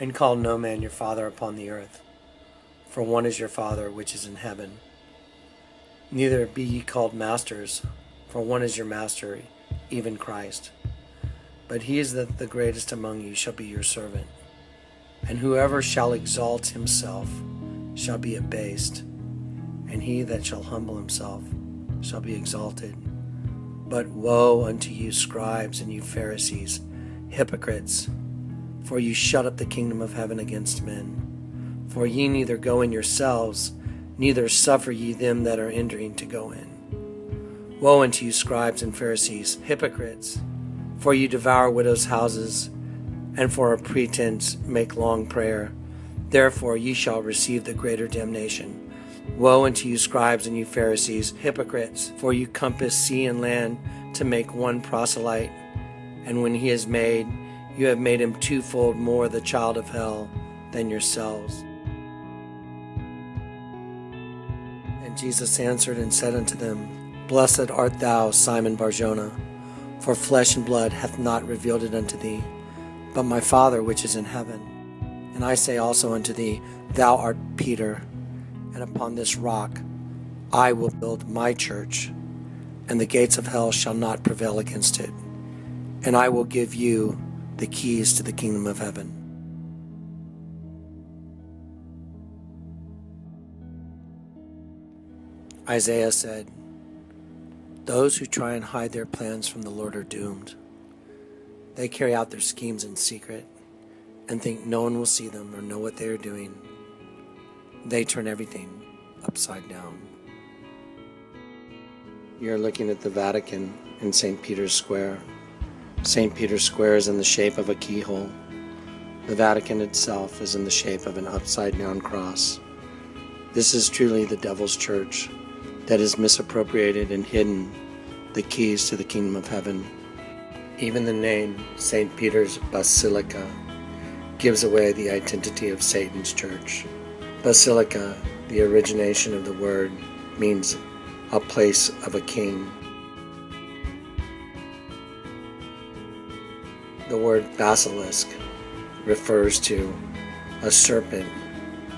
And call no man your father upon the earth, for one is your Father which is in heaven. Neither be ye called masters, for one is your master, even Christ. But he is that the greatest among you shall be your servant. And whoever shall exalt himself shall be abased, and he that shall humble himself shall be exalted. But woe unto you, scribes, and you Pharisees, hypocrites! For you shut up the kingdom of heaven against men. For ye neither go in yourselves, neither suffer ye them that are entering to go in. Woe unto you, scribes and Pharisees, hypocrites! For you devour widows' houses, and for a pretense make long prayer. Therefore ye shall receive the greater damnation. Woe unto you, scribes and you Pharisees, hypocrites! For you compass sea and land to make one proselyte, and when he is made, you have made him twofold more the child of hell than yourselves. And Jesus answered and said unto them, Blessed art thou, Simon Barjona, for flesh and blood hath not revealed it unto thee, but my Father which is in heaven. And I say also unto thee, Thou art Peter, and upon this rock I will build my church, and the gates of hell shall not prevail against it. And I will give you the keys to the kingdom of heaven. Isaiah said, Those who try and hide their plans from the Lord are doomed. They carry out their schemes in secret and think no one will see them or know what they are doing. They turn everything upside down. You're looking at the Vatican in St. Peter's Square. St. Peter's Square is in the shape of a keyhole. The Vatican itself is in the shape of an upside-down cross. This is truly the devil's church that has misappropriated and hidden the keys to the kingdom of heaven. Even the name St. Peter's Basilica gives away the identity of Satan's church. Basilica, the origination of the word, means a place of a king. The word basilisk refers to a serpent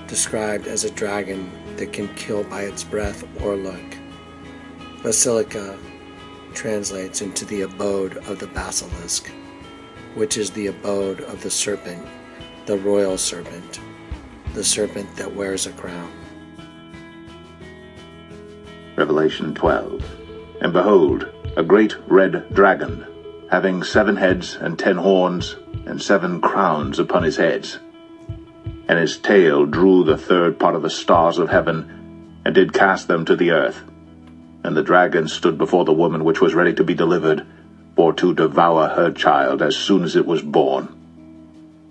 described as a dragon that can kill by its breath or look. Basilica translates into the abode of the basilisk, which is the abode of the serpent, the royal serpent, the serpent that wears a crown. Revelation 12. And behold, a great red dragon, having 7 heads and 10 horns, and 7 crowns upon his heads. And his tail drew the third part of the stars of heaven, and did cast them to the earth. And the dragon stood before the woman which was ready to be delivered, for to devour her child as soon as it was born.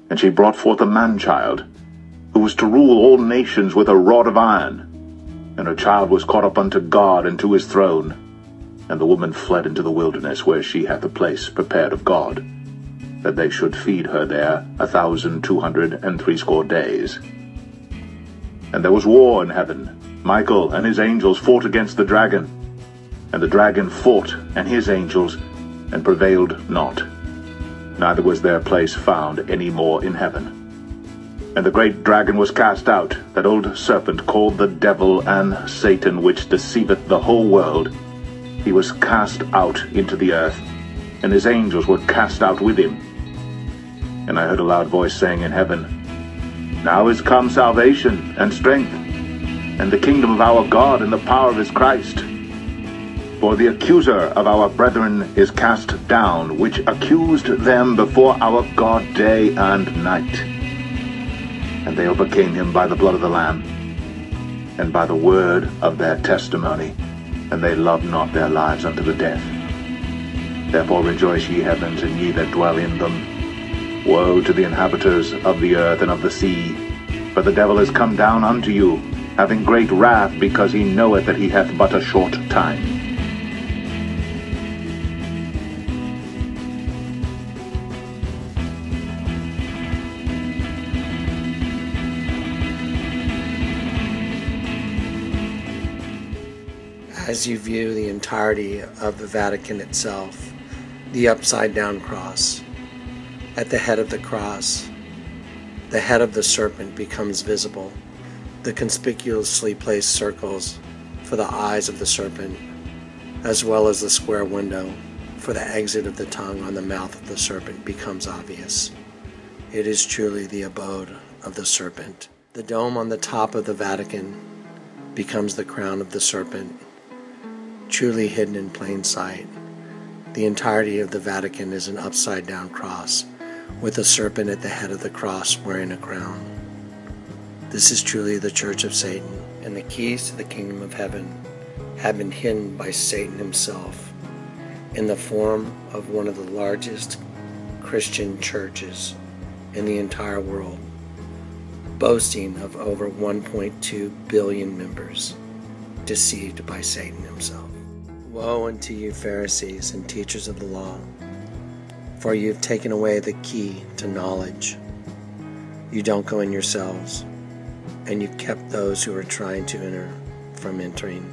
And she brought forth a man-child, who was to rule all nations with a rod of iron. And her child was caught up unto God and to his throne. And the woman fled into the wilderness, where she hath a place prepared of God, that they should feed her there 1,263 days. And there was war in heaven. Michael and his angels fought against the dragon, and the dragon fought and his angels, and prevailed not. Neither was their place found any more in heaven. And the great dragon was cast out, that old serpent called the devil and Satan, which deceiveth the whole world. He was cast out into the earth, and his angels were cast out with him. And I heard a loud voice saying in heaven, Now is come salvation and strength, and the kingdom of our God and the power of his Christ. For the accuser of our brethren is cast down, which accused them before our God day and night. And they overcame him by the blood of the Lamb, and by the word of their testimony, and they loved not their lives unto the death. Therefore rejoice, ye heavens, and ye that dwell in them. Woe to the inhabitants of the earth and of the sea, for the devil is come down unto you, having great wrath, because he knoweth that he hath but a short time. As you view the entirety of the Vatican itself, the upside-down cross, at the head of the cross The head of the serpent becomes visible, the conspicuously placed circles for the eyes of the serpent, as well as the square window for the exit of the tongue on the mouth of the serpent becomes obvious. It is truly the abode of the serpent. The dome on the top of the Vatican becomes the crown of the serpent, truly hidden in plain sight. The entirety of the Vatican is an upside-down cross, with a serpent at the head of the cross wearing a crown. This is truly the Church of Satan, and the keys to the kingdom of heaven have been hidden by Satan himself in the form of one of the largest Christian churches in the entire world, boasting of over 1.2 billion members, deceived by Satan himself. Woe unto you, Pharisees and teachers of the law, for you have taken away the key to knowledge. You don't go in yourselves, and you've kept those who are trying to enter from entering.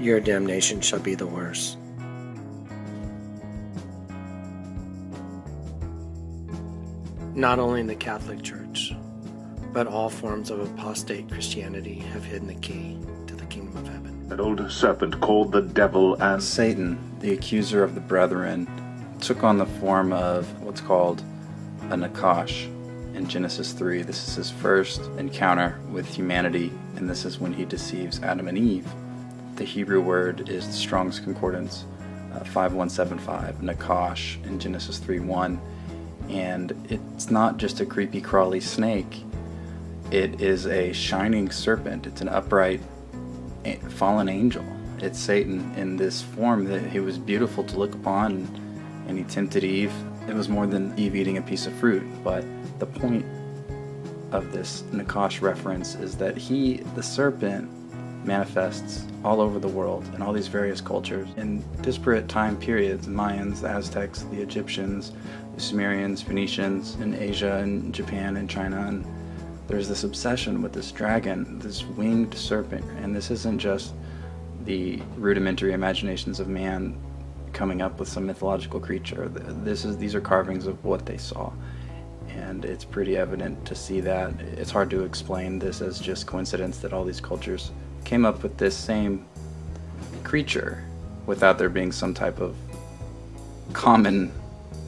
Your damnation shall be the worse. Not only in the Catholic Church, but all forms of apostate Christianity have hidden the key to the kingdom of heaven. That old serpent called the devil and Satan, the accuser of the brethren, took on the form of what's called a Nachash in Genesis 3. This is his first encounter with humanity, and this is when he deceives Adam and Eve. The Hebrew word is the Strong's Concordance, 5175, Nachash in Genesis 3:1, and it's not just a creepy crawly snake, it is a shining serpent, it's an upright fallen angel. It's Satan in this form that he was beautiful to look upon, and he tempted Eve. It was more than Eve eating a piece of fruit, but the point of this Nachash reference is that he, the serpent, manifests all over the world in all these various cultures in disparate time periods: the Mayans, the Aztecs, the Egyptians, the Sumerians, Phoenicians, in Asia and Japan and China. And there's this obsession with this dragon, this winged serpent, and this isn't just the rudimentary imaginations of man coming up with some mythological creature. These are carvings of what they saw, and it's pretty evident to see that. It's hard to explain this as just coincidence that all these cultures came up with this same creature without there being some type of common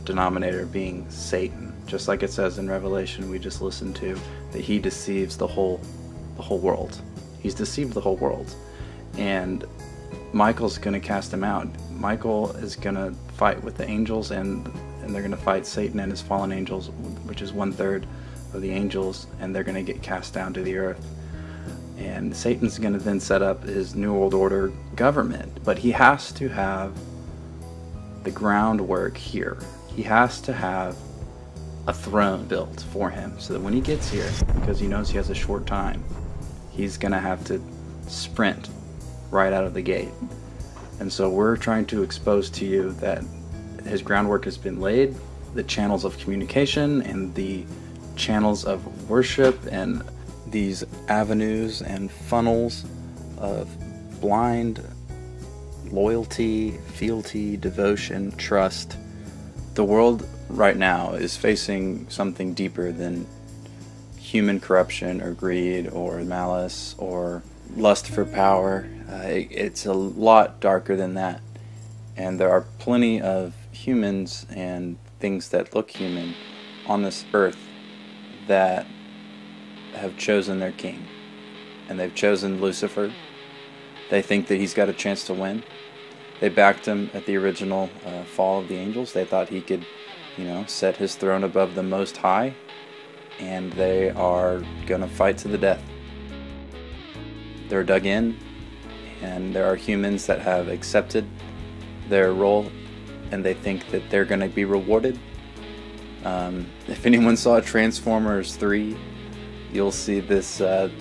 denominator being Satan. Just like it says in Revelation we just listened to, that he deceives the whole world. He's deceived the whole world, and Michael's gonna cast him out. Michael is gonna fight with the angels, and they're gonna fight Satan and his fallen angels, which is 1/3 of the angels, and they're gonna get cast down to the earth. And Satan's going to then set up his New World Order government, but he has to have the groundwork here. He has to have a throne built for him, so that when he gets here, because he knows he has a short time, he's going to have to sprint right out of the gate. And so we're trying to expose to you that his groundwork has been laid, the channels of communication and the channels of worship and these avenues and funnels of blind loyalty, fealty, devotion, trust. The world right now is facing something deeper than human corruption or greed or malice or lust for power. It's a lot darker than that. And there are plenty of humans and things that look human on this earth that have chosen their king, and they've chosen Lucifer. They think that he's got a chance to win. They backed him at the original fall of the angels. They thought he could, you know, set his throne above the Most High, and they are gonna fight to the death. They're dug in, and there are humans that have accepted their role, and they think that they're gonna be rewarded. If anyone saw Transformers 3, you'll see this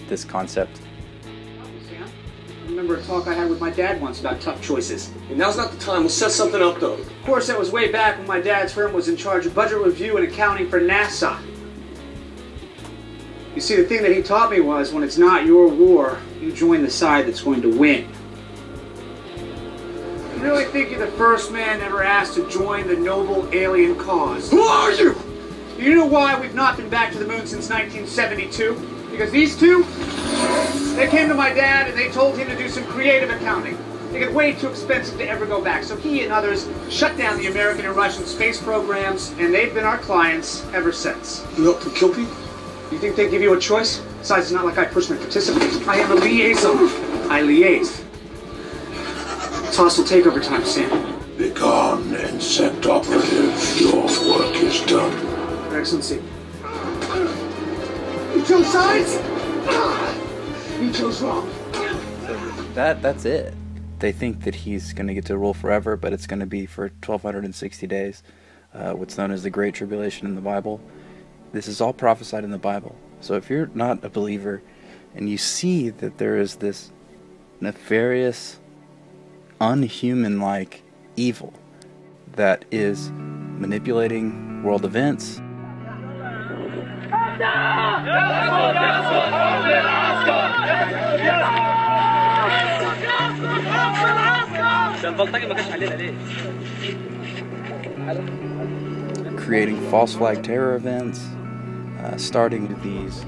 this concept. I remember a talk I had with my dad once about tough choices. And now's not the time. We'll set something up, though. Of course, that was way back when my dad's firm was in charge of budget review and accounting for NASA. You see, the thing that he taught me was, when it's not your war, you join the side that's going to win. You really think you're the first man ever asked to join the noble alien cause? Who are you? Do you know why we've not been back to the moon since 1972? Because these two, they came to my dad and they told him to do some creative accounting. They get way too expensive to ever go back. So he and others shut down the American and Russian space programs, and they've been our clients ever since. You help to kill people? You think they give you a choice? Besides, it's not like I personally participate. I am a liaison. I liaise. It's hostile takeover time, Sam. Be gone, insect operative. Your work is done. Your Excellency. You chose sides? You chose wrong. That's it. They think that he's going to get to rule forever, but it's going to be for 1,260 days, what's known as the Great Tribulation in the Bible. This is all prophesied in the Bible. So if you're not a believer and you see that there is this nefarious, unhuman-like evil that is manipulating world events... creating false flag terror events, starting these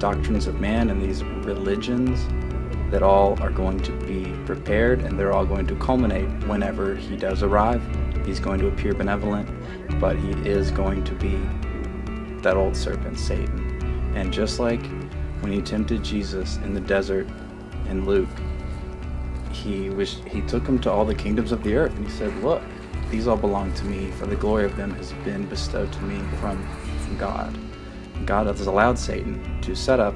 doctrines of man and these religions that all are going to be prepared, and they're all going to culminate whenever he does arrive. He's going to appear benevolent, but he is going to be that old serpent, Satan. And just like when he tempted Jesus in the desert in Luke, he took him to all the kingdoms of the earth, and he said, look, these all belong to me, for the glory of them has been bestowed to me from God. God has allowed Satan to set up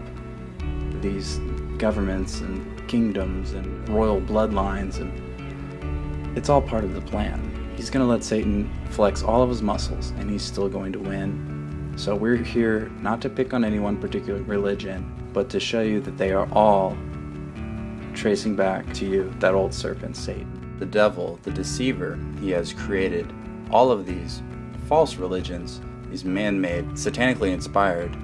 these governments and kingdoms and royal bloodlines, and it's all part of the plan. He's going to let Satan flex all of his muscles, and he's still going to win. So we're here not to pick on any one particular religion, but to show you that they are all tracing back to you, that old serpent, Satan. The devil, the deceiver, he has created all of these false religions, these man-made, satanically inspired,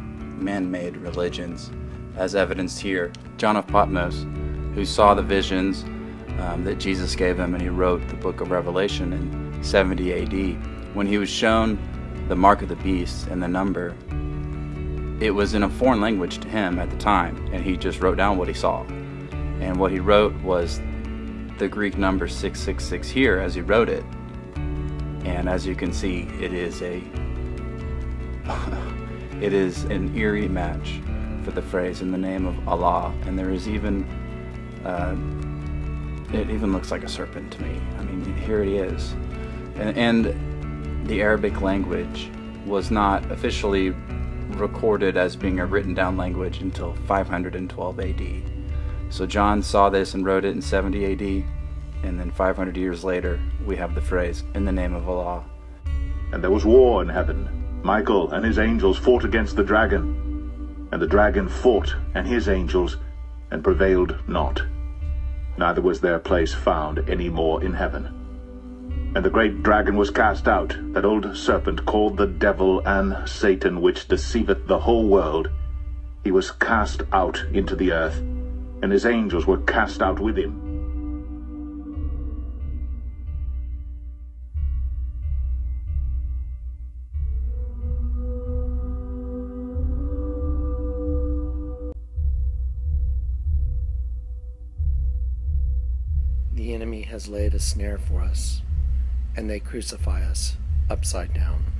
man-made religions, as evidenced here. John of Patmos, who saw the visions that Jesus gave him, and he wrote the book of Revelation in 70 AD. When he was shown the mark of the beast and the number, it was in a foreign language to him at the time, and he just wrote down what he saw. And what he wrote was the Greek number 666 here as he wrote it. And as you can see, it is a it is an eerie match for the phrase "in the name of Allah," and there is even it even looks like a serpent to me. I mean, here it is. And the Arabic language was not officially recorded as being a written down language until 512 AD. So John saw this and wrote it in 70 AD, and then 500 years later, we have the phrase, "in the name of Allah." And there was war in heaven. Michael and his angels fought against the dragon, and the dragon fought and his angels, and prevailed not. Neither was their place found any more in heaven. And the great dragon was cast out, that old serpent called the devil and Satan, which deceiveth the whole world. He was cast out into the earth, and his angels were cast out with him. The enemy has laid a snare for us, and they crucify us upside down.